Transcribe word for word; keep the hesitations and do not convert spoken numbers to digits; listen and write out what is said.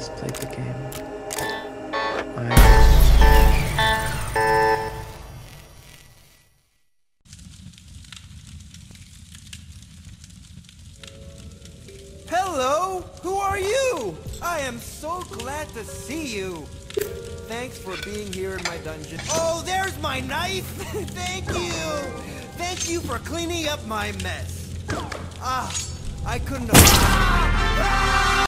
last played the game. I... Hello! Who are you? I am so glad to see you! Thanks for being here in my dungeon. Oh, there's my knife! Thank you! Thank you for cleaning up my mess! Ah! I couldn't have... Ah! Ah!